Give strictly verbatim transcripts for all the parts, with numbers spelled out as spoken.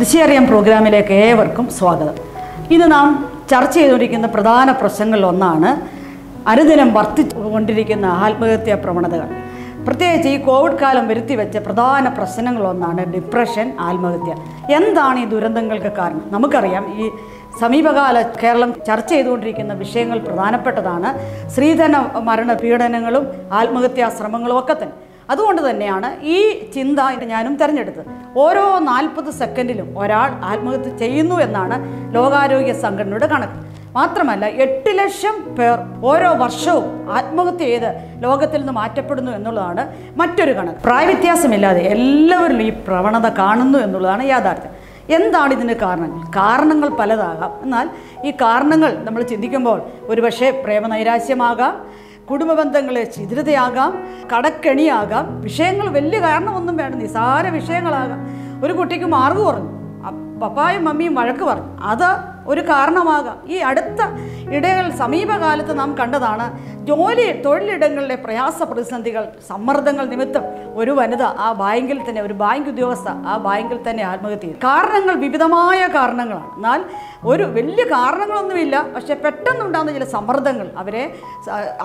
ദിശേറിയം പ്രോഗ്രാമിലേക്ക് ഏവർക്കും സ്വാഗതം. ഇത് നാം ചർച്ച ചെയ്തുകൊണ്ടിരിക്കുന്ന പ്രധാന പ്രശ്നങ്ങളിലൊന്നാണ് അനുദിനം വർദ്ധിച്ചുകൊണ്ടിരിക്കുന്ന ആത്മഹത്യാ പ്രവണതകൾ. പ്രത്യേകിച്ച് ഈ കോവിഡ് കാലം വരുത്തിവെച്ച പ്രധാന പ്രശ്നങ്ങളൊന്നാണ് ഡിപ്രഷൻ, ആത്മഹത്യ. എന്താണ് ഈ ദുരന്തങ്ങൾക്ക് കാരണം? നമുക്കറിയാം, ഈ സമീപകാല കേരളം ചർച്ച ചെയ്തുകൊണ്ടിരിക്കുന്ന വിഷയങ്ങൾ പ്രധാനപ്പെട്ടതാണ് സ്ത്രീധന മരണ പീഡനങ്ങളും ആത്മഹത്യാ ശ്രമങ്ങളും ഒക്കെ തന്നെ. അതുകൊണ്ട് തന്നെയാണ് ഈ ചിന്ത ഞാനും തിരഞ്ഞെടുത്തത്. ഓരോ നാൽപ്പത് സെക്കൻഡിലും ഒരാൾ ആത്മഹത്യ ചെയ്യുന്നു എന്നാണ് ലോകാരോഗ്യ സംഘടനയുടെ കണക്ക്. മാത്രമല്ല, എട്ട് ലക്ഷം പേർ ഓരോ വർഷവും ആത്മഹത്യ ചെയ്ത് ലോകത്തിൽ നിന്ന് മാറ്റപ്പെടുന്നു എന്നുള്ളതാണ് മറ്റൊരു കണക്ക്. പ്രായവ്യത്യാസമില്ലാതെ എല്ലാവരിലും ഈ പ്രവണത കാണുന്നു എന്നുള്ളതാണ് യാഥാർത്ഥ്യം. എന്താണ് ഇതിന് കാരണങ്ങൾ? കാരണങ്ങൾ പലതാകാം. എന്നാൽ ഈ കാരണങ്ങൾ നമ്മൾ ചിന്തിക്കുമ്പോൾ ഒരുപക്ഷെ പ്രേമനൈരാശ്യമാകാം, കുടുംബ ബന്ധങ്ങളെ ചിതിരതയാകാം, കടക്കെണിയാകാം, വിഷയങ്ങൾ വലിയ കാരണമൊന്നും വേണ്ട, നിസാര വിഷയങ്ങളാകാം. ഒരു കുട്ടിക്ക് മാർഗ് കുറഞ്ഞു, പപ്പായും മമ്മിയും വഴക്ക് പറഞ്ഞു, അത് ഒരു കാരണമാകാം. ഈ അടുത്ത ഇടകൾ സമീപകാലത്ത് നാം കണ്ടതാണ് ജോലി തൊഴിലിടങ്ങളിലെ പ്രയാസ പ്രതിസന്ധികൾ, സമ്മർദ്ദങ്ങൾ നിമിത്തം ഒരു വനിത ആ ബാങ്കിൽ തന്നെ ഒരു ബാങ്ക് ഉദ്യോഗസ്ഥ ആ ബാങ്കിൽ തന്നെ ആത്മഹത്യ ചെയ്തു. കാരണങ്ങൾ വിവിധമായ കാരണങ്ങളാണ്. എന്നാൽ ഒരു വലിയ കാരണങ്ങളൊന്നുമില്ല, പക്ഷേ പെട്ടെന്നുണ്ടാകുന്ന ചില സമ്മർദ്ദങ്ങൾ അവരെ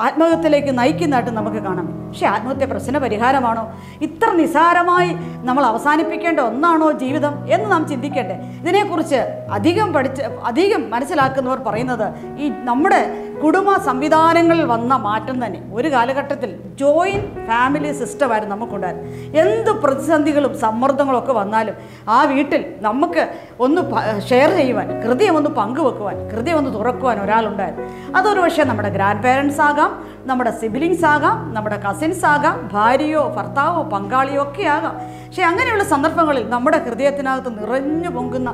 ആത്മഹത്യയിലേക്ക് നയിക്കുന്നതായിട്ട് നമുക്ക് കാണാം. പക്ഷേ ആത്മഹത്യ പ്രശ്ന പരിഹാരമാണോ? ഇത്ര നിസാരമായി നമ്മൾ അവസാനിപ്പിക്കേണ്ട ഒന്നാണോ ജീവിതം എന്ന് നാം ചിന്തിക്കേണ്ടേ? ഇതിനെക്കുറിച്ച് അധികം പഠിച്ച് അധികം മനസ്സിലാക്കുന്നവർ പറയുന്നത് ഈ നമ്മുടെ കുടുംബ സംവിധാനങ്ങളിൽ വന്ന മാറ്റം തന്നെ. ഒരു കാലഘട്ടത്തിൽ ജോയിൻറ്റ് ഫാമിലി സിസ്റ്റമായിരുന്നു നമുക്കുണ്ടായിരുന്നു. എന്ത് പ്രതിസന്ധികളും സമ്മർദ്ദങ്ങളും ഒക്കെ വന്നാലും ആ വീട്ടിൽ നമുക്ക് ഒന്ന് ഷെയർ ചെയ്യുവാൻ, ഹൃദയം ഒന്ന് പങ്കുവെക്കുവാൻ, ഹൃദയം ഒന്ന് തുറക്കുവാൻ ഒരാളുണ്ടായിരുന്നു. അതൊരു പക്ഷേ നമ്മുടെ ഗ്രാൻഡ് പേരൻസ് ആകാം, നമ്മുടെ സിബ്ലിങ്സ് ആകാം, നമ്മുടെ കസിൻസ് ആകാം, ഭാര്യയോ ഭർത്താവോ പങ്കാളിയോ ഒക്കെ ആകാം. പക്ഷേ അങ്ങനെയുള്ള സന്ദർഭങ്ങളിൽ നമ്മുടെ ഹൃദയത്തിനകത്ത് നിറഞ്ഞു പൊങ്ങുന്ന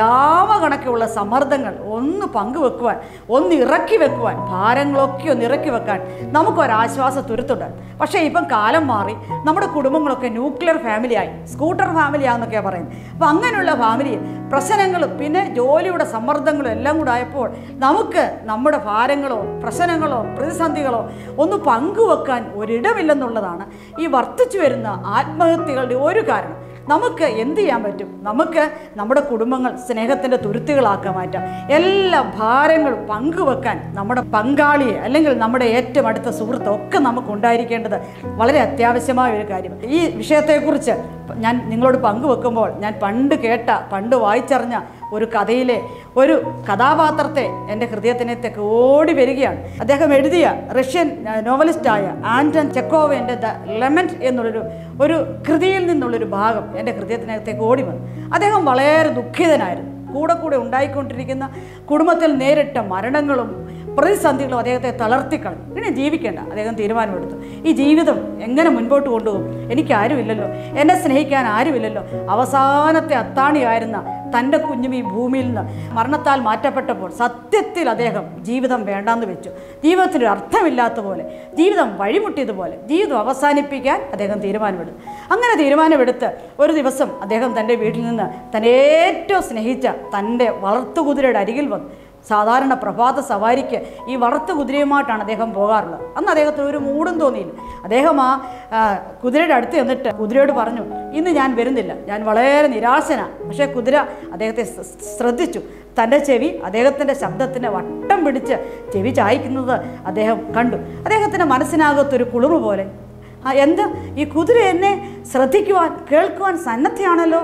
ലാവകണക്കുള്ള സമ്മർദ്ദങ്ങൾ ഒന്ന് പങ്കുവെക്കുവാൻ, ഒന്ന് ഇറക്കി വെക്കുവാൻ, ഭാരങ്ങളൊക്കെ ഒന്ന് ഇറക്കി വെക്കാൻ നമുക്കൊരാശ്വാസ തുരുത്തുണ്ട്. പക്ഷേ ഇപ്പം കാലം മാറി നമ്മുടെ കുടുംബങ്ങളൊക്കെ ന്യൂക്ലിയർ ഫാമിലിയായി, സ്കൂട്ടർ ഫാമിലിയാണെന്നൊക്കെയാണ് പറയുന്നത്. അപ്പം അങ്ങനെയുള്ള ഫാമിലിയിൽ പ്രശ്നങ്ങളും പിന്നെ ജോലിയുടെ സമ്മർദ്ദങ്ങളും എല്ലാം കൂടെ ആയപ്പോൾ നമുക്ക് നമ്മുടെ ഭാരങ്ങളോ പ്രശ്നങ്ങളോ പ്രതിസന്ധികളോ ഒന്ന് പങ്കുവെക്കാൻ ഒരിടമില്ലെന്നുള്ളതാണ് ഈ വർദ്ധിച്ചു വരുന്ന ആത്മഹത്യകളുടെ ഒരു കാരണം. നമുക്ക് എന്ത് ചെയ്യാൻ പറ്റും? നമുക്ക് നമ്മുടെ കുടുംബങ്ങൾ സ്നേഹത്തിൻ്റെ തുരുത്തുകളാക്കാൻ മാറ്റാം. എല്ലാ ഭാരങ്ങളും പങ്കുവെക്കാൻ നമ്മുടെ പങ്കാളിയെ അല്ലെങ്കിൽ നമ്മുടെ ഏറ്റവും അടുത്ത സുഹൃത്തൊക്കെ നമുക്ക് ഉണ്ടായിരിക്കേണ്ടത് വളരെ അത്യാവശ്യമായ ഒരു കാര്യമാണ്. ഈ വിഷയത്തെക്കുറിച്ച് ഞാൻ നിങ്ങളോട് പങ്കുവെക്കുമ്പോൾ ഞാൻ പണ്ട് കേട്ട, പണ്ട് വായിച്ചറിഞ്ഞ ഒരു കഥയിലെ ഒരു കഥാപാത്രത്തെ എൻ്റെ ഹൃദയത്തിനകത്തേക്ക് ഓടി വരികയാണ്. അദ്ദേഹം എഴുതിയ റഷ്യൻ നോവലിസ്റ്റായ ആൻറ്റൺ ചെക്കോവിൻ്റെ ദ ലെമന്റ് എന്നുള്ളൊരു ഒരു കൃതിയിൽ നിന്നുള്ളൊരു ഭാഗം എൻ്റെ ഹൃദയത്തിനകത്തേക്ക് ഓടി വന്നു. അദ്ദേഹം വളരെ ദുഃഖിതനായിരുന്നു. കൂടെ കൂടെ ഉണ്ടായിക്കൊണ്ടിരിക്കുന്ന കുടുംബത്തിൽ നേരിട്ട മരണങ്ങളും പ്രതിസന്ധികളും അദ്ദേഹത്തെ തളർത്തിക്കളഞ്ഞു. പിന്നെ ജീവിക്കേണ്ട അദ്ദേഹം തീരുമാനമെടുത്തു. ഈ ജീവിതം എങ്ങനെ മുൻപോട്ട് കൊണ്ടുപോകും? എനിക്കാരുമില്ലല്ലോ, എന്നെ സ്നേഹിക്കാൻ ആരുമില്ലല്ലോ. അവസാനത്തെ അത്താണിയായിരുന്ന തൻ്റെ കുഞ്ഞും ഈ ഭൂമിയിൽ നിന്ന് മരണത്താൽ മാറ്റപ്പെട്ടപ്പോൾ സത്യത്തിൽ അദ്ദേഹം ജീവിതം വേണ്ടാന്ന് വെച്ചു. ജീവിതത്തിനൊരു അർത്ഥമില്ലാത്ത പോലെ, ജീവിതം വഴിമുട്ടിയതുപോലെ ജീവിതം അവസാനിപ്പിക്കാൻ അദ്ദേഹം തീരുമാനമെടുത്തു. അങ്ങനെ തീരുമാനമെടുത്ത് ഒരു ദിവസം അദ്ദേഹം തൻ്റെ വീട്ടിൽ നിന്ന് തന്നെ ഏറ്റവും സ്നേഹിച്ച തൻ്റെ വളർത്തുകുതിരയുടെ അരികിൽ വന്നു. സാധാരണ പ്രഭാത സവാരിക്ക് ഈ വളർത്തു കുതിരയുമായിട്ടാണ് അദ്ദേഹം പോകാറുള്ളത്. അന്ന് അദ്ദേഹത്തിന് ഒരു മൂടും തോന്നിയില്ല. അദ്ദേഹം ആ കുതിരയുടെ അടുത്ത് ചെന്നിട്ട് കുതിരയോട് പറഞ്ഞു, ഇന്ന് ഞാൻ വരുന്നില്ല, ഞാൻ വളരെ നിരാശനാണ്. പക്ഷേ കുതിര അദ്ദേഹത്തെ ശ്രദ്ധിച്ചു. തൻ്റെ ചെവി അദ്ദേഹത്തിൻ്റെ ശബ്ദത്തിൻ്റെ വട്ടം പിടിച്ച് ചെവി ചായ്ക്കുന്നത് അദ്ദേഹം കണ്ടു. അദ്ദേഹത്തിൻ്റെ മനസ്സിനകത്തൊരു കുളിർമ പോലെ, എന്ത്, ഈ കുതിര എന്നെ ശ്രദ്ധിക്കുവാൻ കേൾക്കുവാൻ സന്നദ്ധയാണല്ലോ.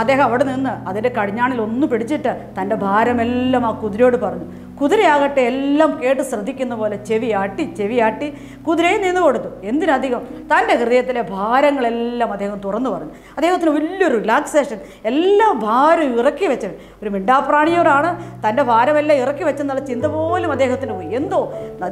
അദ്ദേഹം അവിടെ നിന്ന് അതിൻ്റെ കടിഞ്ഞാണിൽ ഒന്ന് പിടിച്ചിട്ട് തൻ്റെ ഭാരമെല്ലാം ആ കുതിരയോട് പറഞ്ഞു. കുതിരയാകട്ടെ എല്ലാം കേട്ട് ശ്രദ്ധിക്കുന്ന പോലെ ചെവിയാട്ടി ചെവിയാട്ടി കുതിരയെ നിന്ന് കൊടുത്തു. എന്തിനധികം, തൻ്റെ ഹൃദയത്തിലെ ഭാരങ്ങളെല്ലാം അദ്ദേഹം തുറന്നു പറഞ്ഞു. അദ്ദേഹത്തിന് വലിയൊരു റിലാക്സേഷൻ, എല്ലാ ഭാരവും ഇറക്കി വെച്ചത്. ഒരു മിണ്ടാപ്രാണിയോടാണ്, തൻ്റെ ഭാരമെല്ലാം ഇറക്കി വെച്ചെന്നുള്ള ചിന്ത പോലും അദ്ദേഹത്തിന് പോയി. എന്തോ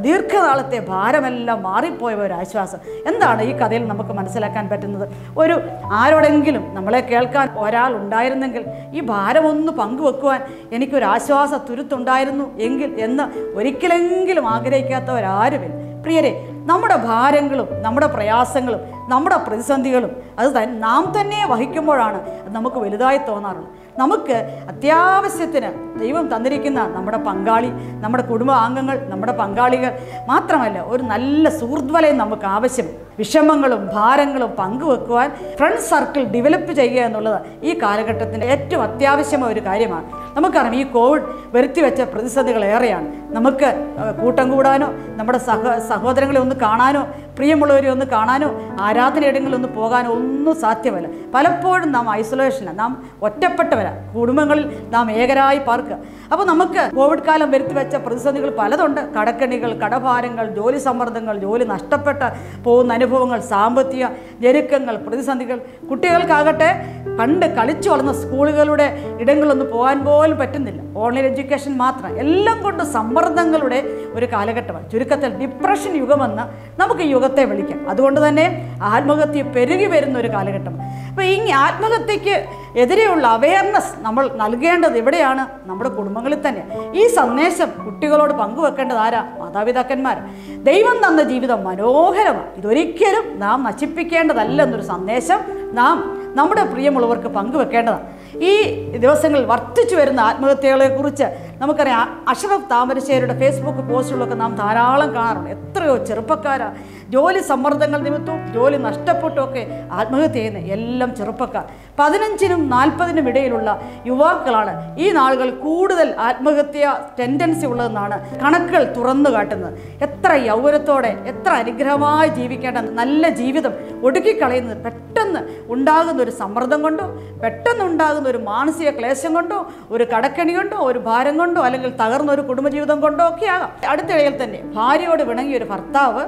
ദീർഘകാലത്തെ ഭാരമെല്ലാം മാറിപ്പോയ ഒരാശ്വാസം. എന്താണ് ഈ കഥയിൽ നമുക്ക് മനസ്സിലാക്കാൻ പറ്റുന്നത്? ഒരു ആരോടെങ്കിലും നമ്മളെ കേൾക്കാൻ ഒരാൾ ഉണ്ടായിരുന്നെങ്കിൽ, ഈ ഭാരമൊന്ന് പങ്കുവെക്കുവാൻ എനിക്കൊരാശ്വാസ തുരുത്തുണ്ടായിരുന്നു എങ്കിൽ എന്ന് ഒരിക്കലെങ്കിലും ആഗ്രഹിക്കാത്തവരാരുമില്ല. പ്രിയരെ, നമ്മുടെ ഭാരങ്ങളും നമ്മുടെ പ്രയാസങ്ങളും നമ്മുടെ പ്രതിസന്ധികളും അത് നാം തന്നെ വഹിക്കുമ്പോഴാണ് അത് നമുക്ക് വലുതായി തോന്നാറുള്ളത്. നമുക്ക് അത്യാവശ്യത്തിന് ദൈവം തന്നിരിക്കുന്ന നമ്മുടെ പങ്കാളി, നമ്മുടെ കുടുംബാംഗങ്ങൾ, നമ്മുടെ പങ്കാളികൾ മാത്രമല്ല ഒരു നല്ല സുഹൃത് വലയം നമുക്ക് ആവശ്യം. വിഷമങ്ങളും ഭാരങ്ങളും പങ്കുവെക്കുവാൻ ഫ്രണ്ട് സർക്കിൾ ഡെവലപ്പ് ചെയ്യുക എന്നുള്ളത് ഈ കാലഘട്ടത്തിൻ്റെ ഏറ്റവും അത്യാവശ്യമായ ഒരു കാര്യമാണ്. നമുക്കറിയാം ഈ കോവിഡ് വരുത്തി വെച്ച പ്രതിസന്ധികൾ ഏറെയാണ്. നമുക്ക് കൂട്ടം കൂടാനോ നമ്മുടെ സഹ സഹോദരങ്ങളെ ഒന്ന് കാണാനോ പ്രിയമുള്ളവരെ ഒന്ന് കാണാനോ ആരാധനയിടങ്ങളിൽ ഒന്ന് പോകാനോ ഒന്നും സാധ്യമല്ല. പലപ്പോഴും നാം ഐസൊലേഷനാണ്, നാം ഒറ്റപ്പെട്ടവരാണ്, കുടുംബങ്ങളിൽ നാം ഏകരായി പാർക്കുക. അപ്പോൾ നമുക്ക് കോവിഡ് കാലം വരുത്തി വെച്ച പ്രതിസന്ധികൾ പലതുണ്ട്. കടക്കെണികൾ, കടഭാരങ്ങൾ, ജോലി സമ്മർദ്ദങ്ങൾ, ജോലി നഷ്ടപ്പെട്ട് പോകുന്ന അനുഭവങ്ങൾ, സാമ്പത്തിക ഞെരുക്കങ്ങൾ, പ്രതിസന്ധികൾ. കുട്ടികൾക്കാകട്ടെ കണ്ട് കളിച്ചു വളർന്ന സ്കൂളുകളുടെ ഇടങ്ങളിലൊന്ന് പോകാൻ പോലും പറ്റുന്നില്ല. ഓൺലൈൻ എഡ്യൂക്കേഷൻ മാത്രം എല്ലാം കൊണ്ട് സമ്മർദ്ദങ്ങളുടെ ഒരു കാലഘട്ടമാണ്. ചുരുക്കത്തിൽ ഡിപ്രഷൻ യുഗമെന്ന് നമുക്ക് ഈ യുഗത്തെ വിളിക്കാം. അതുകൊണ്ട് തന്നെ ആത്മഹത്യ പെരുകി വരുന്ന ഒരു കാലഘട്ടമാണ്. അപ്പോൾ ഈ ആത്മഹത്യക്ക് എതിരെയുള്ള അവയർനെസ് നമ്മൾ നൽകേണ്ടത് എവിടെയാണ്? നമ്മുടെ കുടുംബങ്ങളിൽ തന്നെ. ഈ സന്ദേശം കുട്ടികളോട് പങ്കുവെക്കേണ്ടത് ആരാ? മാതാപിതാക്കന്മാർ. ദൈവം തന്ന ജീവിതം മനോഹരമാണ്, ഇതൊരിക്കലും നാം നശിപ്പിക്കേണ്ടതല്ല എന്നൊരു സന്ദേശം നാം നമ്മുടെ പ്രിയമുള്ളവർക്ക് പങ്കുവെക്കേണ്ടതാണ്. ഈ ദിവസങ്ങളിൽ വർദ്ധിച്ചു വരുന്ന ആത്മഹത്യകളെക്കുറിച്ച് നമുക്കറിയാം. അഷറഫ് താമരശ്ശേരിയുടെ ഫേസ്ബുക്ക് പോസ്റ്റുകളൊക്കെ നാം ധാരാളം കാണാറുണ്ട്. എത്രയോ ചെറുപ്പക്കാരാണ് ജോലി സമ്മർദ്ദങ്ങൾ നിമിത്തവും ജോലി നഷ്ടപ്പെട്ടുമൊക്കെ ആത്മഹത്യ ചെയ്യുന്ന എല്ലാം ചെറുപ്പക്കാർ. പതിനഞ്ചിനും നാൽപ്പതിനും ഇടയിലുള്ള യുവാക്കളാണ് ഈ നാളുകൾ കൂടുതൽ ആത്മഹത്യ ടെൻഡൻസി ഉള്ളതെന്നാണ് കണക്കുകൾ തുറന്നു കാട്ടുന്നത്. എത്ര യൗവനത്തോടെ എത്ര അനുഗ്രഹമായി ജീവിക്കേണ്ട നല്ല ജീവിതം ഒടുക്കിക്കളയുന്നത് പെട്ടെന്ന് ഉണ്ടാകുന്ന ഒരു സമ്മർദ്ദം കൊണ്ടോ, പെട്ടെന്നുണ്ടാകുന്ന ഒരു മാനസിക ക്ലേശം കൊണ്ടോ, ഒരു കടക്കണി കൊണ്ടോ, ഒരു ഭാരം കൊണ്ടോ, അല്ലെങ്കിൽ തകർന്ന ഒരു കുടുംബജീവിതം കൊണ്ടോ ഒക്കെ ആകാം. അടുത്തിടയിൽ തന്നെ ഭാര്യയോട് വിണങ്ങിയ ഒരു ഭർത്താവ്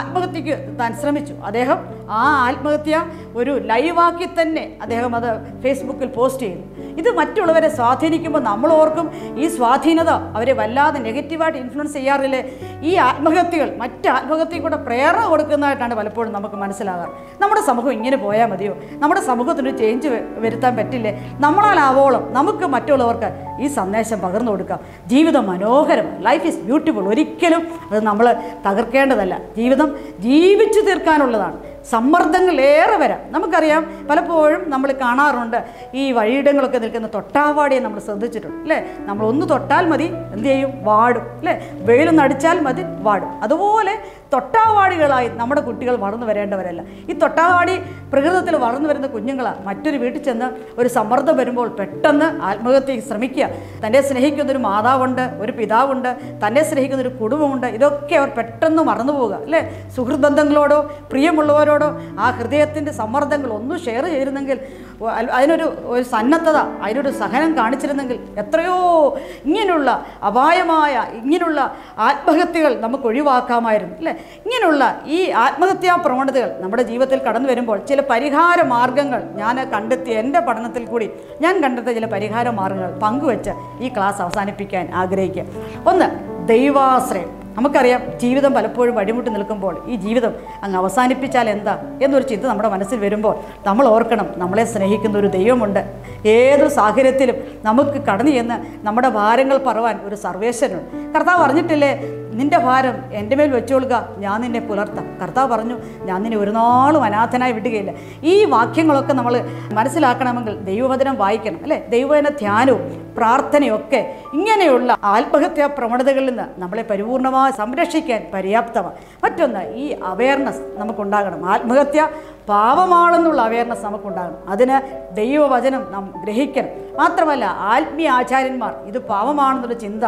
ആത്മഹത്യക്ക് താൻ ശ്രമിച്ചു. അദ്ദേഹം ആ ആത്മഹത്യ ഒരു ലൈവാക്കി തന്നെ അദ്ദേഹം അത് ഫേസ്ബുക്കിൽ പോസ്റ്റ് ചെയ്തു. ഇത് മറ്റുള്ളവരെ സ്വാധീനിക്കുമ്പോൾ നമ്മൾ ഓർക്കും ഈ സ്വാധീനത അവരെ വല്ലാതെ നെഗറ്റീവായിട്ട് ഇൻഫ്ലുവൻസ് ചെയ്യാറില്ലേ. ഈ ആത്മഹത്യകൾ മറ്റ് ആത്മഹത്യക്കൂടെ പ്രേരണ കൊടുക്കുന്നതായിട്ടാണ് പലപ്പോഴും നമുക്ക് മനസ്സിലാകാറ്. നമ്മുടെ സമൂഹം ഇങ്ങനെ പോയാൽ മതിയോ? നമ്മുടെ സമൂഹത്തിന് ചേഞ്ച് വരുത്താൻ പറ്റില്ലേ? നമ്മളാലാവോളം നമുക്ക് മറ്റുള്ളവർക്ക് ഈ സന്ദേശം പകർന്നു കൊടുക്കാം. ജീവിതം മനോഹരം, ലൈഫ് ഈസ് ബ്യൂട്ടിഫുൾ. ഒരിക്കലും അത് നമ്മൾ തകർക്കേണ്ടതല്ല. ജീവിതം ജീവിച്ചു തീർക്കാനുള്ളതാണ്. സമ്മർദ്ദങ്ങളേറെ വരാം. നമുക്കറിയാം പലപ്പോഴും നമ്മൾ കാണാറുണ്ട് ഈ വഴിയിടങ്ങളൊക്കെ നിൽക്കുന്ന തൊട്ടാവാടിയെ നമ്മൾ ശ്രദ്ധിച്ചിട്ടുണ്ട് അല്ലേ. നമ്മൾ ഒന്ന് തൊട്ടാൽ മതി എന്ത് ചെയ്യും? വാടും അല്ലേ. വെയിലൊന്ന് അടിച്ചാൽ മതി വാടും. അതുപോലെ തൊട്ടാവാടികളായി നമ്മുടെ കുട്ടികൾ വളർന്നു വരേണ്ടവരല്ല. ഈ തൊട്ടാവാടി പ്രകൃതത്തിൽ വളർന്നു വരുന്ന കുഞ്ഞുങ്ങളാണ്. മറ്റൊരു വീട്ടിൽ ചെന്ന് ഒരു സമ്മർദ്ദം വരുമ്പോൾ പെട്ടെന്ന് ആത്മഹത്യയ്ക്ക് ശ്രമിക്കുക. തന്നെ സ്നേഹിക്കുന്നൊരു മാതാവുണ്ട്, ഒരു പിതാവുണ്ട്, തന്നെ സ്നേഹിക്കുന്നൊരു കുടുംബമുണ്ട്. ഇതൊക്കെ അവർ പെട്ടെന്ന് മറന്നു പോകുക അല്ലേ. സുഹൃത് ബന്ധങ്ങളോടോ പ്രിയമുള്ളവരോ ആ ഹൃദയത്തിൻ്റെ സമ്മർദ്ദങ്ങൾ ഒന്നും ഷെയർ ചെയ്തിരുന്നെങ്കിൽ, അതിനൊരു ഒരു സന്നദ്ധത, അതിനൊരു സഹനം കാണിച്ചിരുന്നെങ്കിൽ എത്രയോ ഇങ്ങനെയുള്ള അപായമായ ഇങ്ങനെയുള്ള ആത്മഹത്യകൾ നമുക്ക് ഒഴിവാക്കാമായിരുന്നു അല്ലേ. ഇങ്ങനെയുള്ള ഈ ആത്മഹത്യാ പ്രവണതകൾ നമ്മുടെ ജീവിതത്തിൽ കടന്നു വരുമ്പോൾ ചില പരിഹാര മാർഗങ്ങൾ ഞാൻ കണ്ടെത്തി, എൻ്റെ പഠനത്തിൽ കൂടി ഞാൻ കണ്ടെത്തിയ ചില പരിഹാര മാർഗങ്ങൾ പങ്കുവെച്ച് ഈ ക്ലാസ് അവസാനിപ്പിക്കാൻ ആഗ്രഹിക്കുക. ഒന്ന്, ദൈവാശ്രയം. നമുക്കറിയാം ജീവിതം പലപ്പോഴും വഴിമുട്ടി നിൽക്കുമ്പോൾ ഈ ജീവിതം അങ്ങ് അവസാനിപ്പിച്ചാൽ എന്താ എന്നൊരു ചിന്ത നമ്മുടെ മനസ്സിൽ വരുമ്പോൾ നമ്മൾ ഓർക്കണം, നമ്മളെ സ്നേഹിക്കുന്ന ഒരു ദൈവമുണ്ട്. ഏതൊരു സാഹചര്യത്തിലും നമുക്ക് കടന്നു ചെന്ന് നമ്മുടെ ഭാരങ്ങൾ പറവാൻ ഒരു സർവേശ്വരനുണ്ട്. കർത്താവ് പറഞ്ഞിട്ടില്ലേ, നിൻ്റെ ഭാരം എൻ്റെ മേൽ വെച്ചുകൊള്ളുക, ഞാൻ നിന്നെ പുലർത്താം. കർത്താവ് പറഞ്ഞു, ഞാൻ നിന്നെ ഒരു നാളും അനാഥനായി വിടുകയില്ല. ഈ വാക്യങ്ങളൊക്കെ നമ്മൾ മനസ്സിലാക്കണമെങ്കിൽ ദൈവവചനം വായിക്കണം അല്ലേ. ദൈവവചന ധ്യാനവും പ്രാർത്ഥനയൊക്കെ ഇങ്ങനെയുള്ള ആത്മഹത്യാ പ്രവണതകളിൽ നിന്ന് നമ്മളെ പരിപൂർണമായി സംരക്ഷിക്കാൻ പര്യാപ്തമാണ്. മറ്റൊന്ന്, ഈ അവയർനെസ് നമുക്കുണ്ടാകണം. ആത്മഹത്യ പാപമാണെന്നുള്ള അവയർനെസ് നമുക്കുണ്ടാകണം. അതിന് ദൈവവചനം നാം ഗ്രഹിക്കണം. മാത്രമല്ല ആത്മീയ ആചാര്യന്മാർ ഇത് പാപമാണെന്നുള്ള ചിന്ത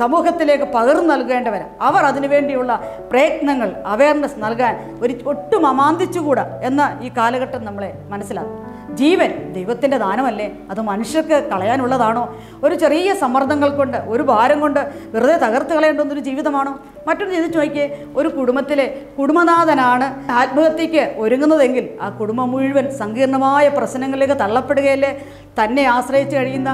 സമൂഹത്തിലേക്ക് പകർന്നു നൽകേണ്ടവരാണ്. അവർ അതിനുവേണ്ടിയുള്ള പ്രയത്നങ്ങൾ, അവയർനെസ് നൽകാൻ ഒരു ഒട്ടും അമാന്തിച്ചുകൂടാ എന്ന ഈ കാലഘട്ടം നമ്മളെ മനസ്സിലാക്കും. ജീവൻ ദൈവത്തിൻ്റെ ദാനമല്ലേ, അത് മനുഷ്യർക്ക് കളയാനുള്ളതാണോ? ഒരു ചെറിയ സമ്മർദ്ദങ്ങൾ കൊണ്ട്, ഒരു ഭാരം കൊണ്ട് വെറുതെ തകർത്ത് കളയേണ്ടുന്നൊരു ജീവിതമാണോ? മറ്റൊന്ന് ചിന്തിച്ച് നോക്കിയേ, ഒരു കുടുംബത്തിലെ കുടുംബനാഥനാണ് ആത്മഹത്യയ്ക്ക് ഒരുങ്ങുന്നതെങ്കിൽ ആ കുടുംബം മുഴുവൻ സങ്കീർണമായ പ്രശ്നങ്ങളിലേക്ക് തള്ളപ്പെടുകയല്ലേ. തന്നെ ആശ്രയിച്ച് കഴിയുന്ന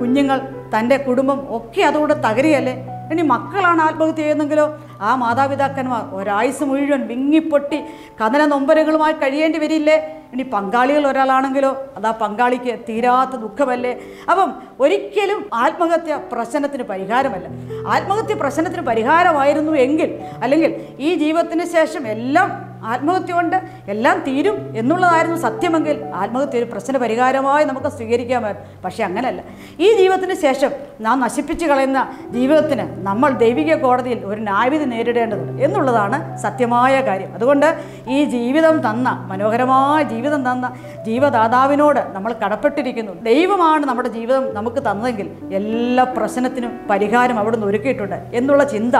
കുഞ്ഞുങ്ങൾ, തൻ്റെ കുടുംബം ഒക്കെ അതുകൊണ്ട് തകരുകയല്ലേ. ഇനി മക്കളാണ് ആത്മഹത്യ ചെയ്യുന്നെങ്കിലോ ആ മാതാപിതാക്കന്മാർ ഒരായുസ് മുഴുവൻ വിങ്ങിപ്പൊട്ടി കഥന നൊമ്പരങ്ങളുമായി കഴിയേണ്ടി വരില്ലേ. ഇനി പങ്കാളികൾ ഒരാളാണെങ്കിലോ അതാ പങ്കാളിക്ക് തീരാത്ത ദുഃഖമല്ലേ. അപ്പം ഒരിക്കലും ആത്മഹത്യ പ്രശ്നത്തിന് പരിഹാരമല്ല. ആത്മഹത്യ പ്രശ്നത്തിന് പരിഹാരമായിരുന്നു എങ്കിൽ അല്ലെങ്കിൽ ഈ ജീവിതത്തിന് ശേഷം എല്ലാം ആത്മഹത്യ കൊണ്ട് എല്ലാം തീരും എന്നുള്ളതായിരുന്നു സത്യമെങ്കിൽ ആത്മഹത്യ ഒരു പ്രശ്ന പരിഹാരമായി നമുക്ക് സ്വീകരിക്കാമായിരുന്നു. പക്ഷേ അങ്ങനെയല്ല. ഈ ജീവിതത്തിന് ശേഷം നാം നശിപ്പിച്ച് കളയുന്ന ജീവിതത്തിന് നമ്മൾ ദൈവിക കോടതിയിൽ ഒരു ന്യായവിധി നേരിടേണ്ടതുണ്ട് എന്നുള്ളതാണ് സത്യമായ കാര്യം. അതുകൊണ്ട് ഈ ജീവിതം തന്ന, മനോഹരമായ ജീവിതം തന്ന ജീവദാതാവിനോട് നമ്മൾ കടപ്പെട്ടിരിക്കുന്നു. ദൈവമാണ് നമ്മുടെ ജീവിതം നമുക്ക് തന്നതെങ്കിൽ എല്ലാ പ്രശ്നത്തിനും പരിഹാരം അവിടുന്ന് ഒരുക്കിയിട്ടുണ്ട് എന്നുള്ള ചിന്ത,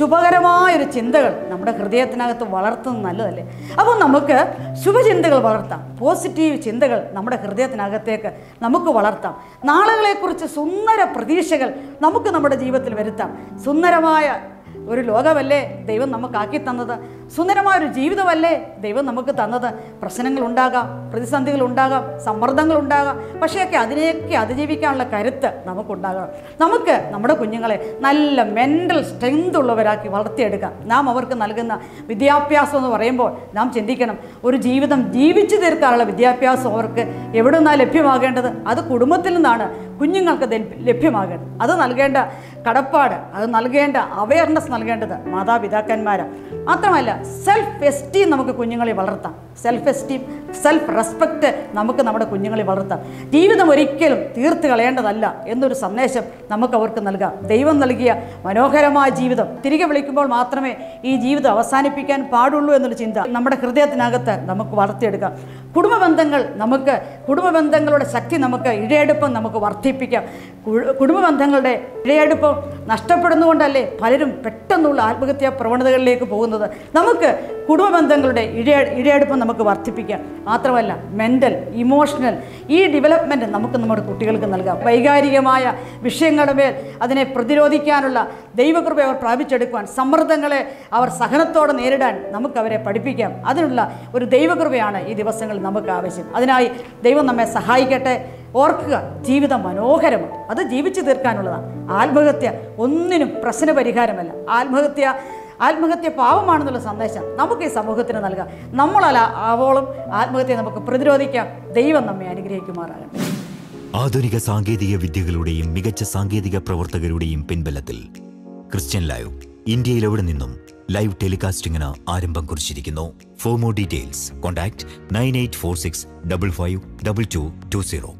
ശുഭകരമായൊരു ചിന്തകൾ നമ്മുടെ ഹൃദയത്തിനകത്ത് വളർത്തുന്ന അല്ലേ. അപ്പോൾ നമുക്ക് ശുഭചിന്തകൾ വളർത്താം, പോസിറ്റീവ് ചിന്തകൾ നമ്മുടെ ഹൃദയത്തിനകത്തേക്ക് നമുക്ക് വളർത്താം. നാളുകളെക്കുറിച്ച് സുന്ദര പ്രതീക്ഷകൾ നമുക്ക് നമ്മുടെ ജീവിതത്തിൽ വരുത്താം. സുന്ദരമായ ഒരു ലോകമല്ലേ ദൈവം നമുക്കാക്കി തന്നത്, സുന്ദരമായൊരു ജീവിതമല്ലേ ദൈവം നമുക്ക് തന്നത്. പ്രശ്നങ്ങളുണ്ടാകാം, പ്രതിസന്ധികളുണ്ടാകാം, സമ്മർദ്ദങ്ങളുണ്ടാകാം, പക്ഷേയൊക്കെ അതിനെയൊക്കെ അതിജീവിക്കാനുള്ള കരുത്ത് നമുക്കുണ്ടാകണം. നമുക്ക് നമ്മുടെ കുഞ്ഞുങ്ങളെ നല്ല മെൻ്റൽ സ്ട്രെങ്ത് ഉള്ളവരാക്കി വളർത്തിയെടുക്കാം. നാം അവർക്ക് നൽകുന്ന വിദ്യാഭ്യാസം എന്ന് പറയുമ്പോൾ നാം ചിന്തിക്കണം, ഒരു ജീവിതം ജീവിച്ചു തീർക്കാനുള്ള വിദ്യാഭ്യാസം അവർക്ക് എവിടെ നിന്നാണ് ലഭ്യമാകേണ്ടത്? അത് കുടുംബത്തിൽ നിന്നാണ് കുഞ്ഞുങ്ങൾക്ക് ലഭ്യമാകേണ്ടത്. അത് നൽകേണ്ട കടപ്പാട്, അത് നൽകേണ്ട അവയർനെസ് നൽകേണ്ടത് മാതാപിതാക്കന്മാരാണ്. മാത്രമല്ല സെൽഫ് എസ്റ്റീം നമുക്ക് കുഞ്ഞുങ്ങളെ വളർത്താം. സെൽഫ് എസ്റ്റീം, സെൽഫ് റെസ്പെക്റ്റ് നമുക്ക് നമ്മുടെ കുഞ്ഞുങ്ങളെ വളർത്താം. ജീവിതം ഒരിക്കലും തീർത്ത് കളയേണ്ടതല്ല എന്നൊരു സന്ദേശം നമുക്ക് അവർക്ക് നൽകാം. ദൈവം നൽകിയ മനോഹരമായ ജീവിതം തിരികെ വിളിക്കുമ്പോൾ മാത്രമേ ഈ ജീവിതം അവസാനിപ്പിക്കാൻ പാടുള്ളൂ എന്നൊരു ചിന്ത നമ്മുടെ ഹൃദയത്തിനകത്ത് നമുക്ക് വളർത്തിയെടുക്കാം. കുടുംബ ബന്ധങ്ങൾ നമുക്ക്, കുടുംബ ബന്ധങ്ങളുടെ ശക്തി നമുക്ക്, ഇഴയെടുപ്പം നമുക്ക് വർദ്ധിപ്പിക്കാം. കുടുംബ ബന്ധങ്ങളുടെ ഇഴയെടുപ്പം നഷ്ടപ്പെടുന്നുകൊണ്ടല്ലേ പലരും പെട്ടെന്നുള്ള ആത്മഹത്യാ പ്രവണതകളിലേക്ക് പോകുന്നത്. നമുക്ക് കുടുംബ ബന്ധങ്ങളുടെ ഇഴ ഇഴയെടുപ്പം നമുക്ക് വർദ്ധിപ്പിക്കാം. മാത്രമല്ല മെൻ്റൽ, ഇമോഷണൽ ഈ ഡെവലപ്മെൻറ്റ് നമുക്ക് നമ്മുടെ കുട്ടികൾക്ക് നൽകാം. വൈകാരികമായ വിഷയങ്ങളുടെ മേൽ അതിനെ പ്രതിരോധിക്കാനുള്ള ദൈവകൃപ അവർ പ്രാപിച്ചെടുക്കുവാൻ, സമ്മർദ്ദങ്ങളെ അവർ സഹനത്തോടെ നേരിടാൻ നമുക്കവരെ പഠിപ്പിക്കാം. അതിനുള്ള ഒരു ദൈവകൃപയാണ് ഈ ദിവസങ്ങളിൽ നമുക്ക് ആവശ്യം. അതിനായി ദൈവം നമ്മെ സഹായിക്കട്ടെ. ഓർക്കുക, ജീവിതം മനോഹരമാണ്, അത് ജീവിച്ചു തീർക്കാനുള്ളതാണ്. ആത്മഹത്യ ഒന്നിനും പ്രശ്ന പരിഹാരമല്ല. ആത്മഹത്യ ആത്മഹത്യ പാപമാണെന്നുള്ള സന്ദേശം നമുക്ക് ഈ സമൂഹത്തിന് നൽകാം. നമ്മളല്ല ആവോളം ആത്മഹത്യയെ നമുക്ക് പ്രതിരോധിക്കാം. ദൈവം നമ്മെ അനുഗ്രഹിക്കുമാറാകട്ടെ. ആധുനിക സാങ്കേതിക വിദ്യകളുടെയും മികച്ച സാങ്കേതിക പ്രവർത്തകരുടെയും പിൻബലത്തിൽ ക്രിസ്ത്യൻ ലൈവ് ഇന്ത്യയിലെവിടെ നിന്നും ലൈവ് ടെലികാസ്റ്റിംഗിന് ആരംഭം കുറിച്ചിരിക്കുന്നു. For more details contact nine eight four six double five double two two zero.